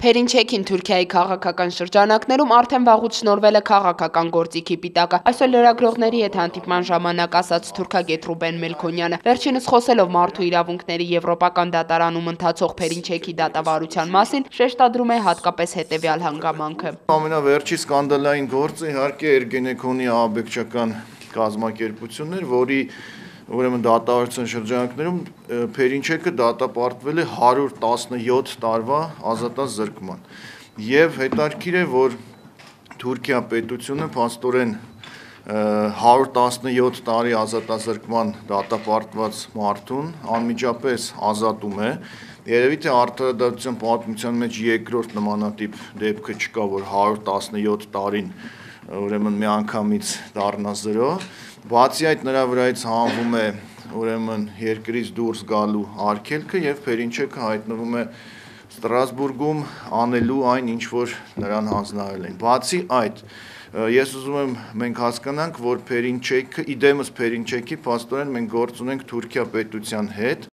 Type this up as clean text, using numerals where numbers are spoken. Perinçekin Թուրքիայի քաղաքական շրջանակներում արդեն վաղուց շնորհվել է քաղաքական գործիքի պիտակը։ Այսօր լրագրողների հետ հանդիպման ժամանակ ասաց թուրքագետ Ռուբեն Մելքոնյանը։ Վերջինս խոսելով մարդու իրավունքների եվրոպական դատարանում ընթացող Perinçeki դատավարության մասին, շեշտադրում է հատկապես հետևյալ հանգամանքը։ Ամենավերջի սկանդալային գործը իհարկե Էրգենեքոնի ահաբեկչական կազմակերպությունն էր, որի ուրեմն դատավարության շրջանակներում Perinçekը դատապարտվել է 117 տարվա ազատած զրկման։ Եվ հետաքրքիր է, որ Թուրքիա պետությունը փաստորեն 117 տարի ազատած զրկման դատապարտված մարդուն անմիջապես ազատում է։ Երևի թե արդարադատության պատմության մեջ երկրորդ նմանատիպ դեպքը չկա, որ 117 տարին ուրեմն միանգամից դառնա 0, բացի այդ նրա վրայից հանվում է ուրեմն երկրից դուրս գալու արգելքը եւ Perinçekը հայտնվում է Ստրասբուրգում անելու այն, ինչ որ նրան հանձնարարել են։ Բացի այդ, ես ուզում եմ մենք հասկանանք, որ Perinçekը, ի դեմս Perinçeki, փաստորեն մենք գործ ունենք Թուրքիա պետության հետ,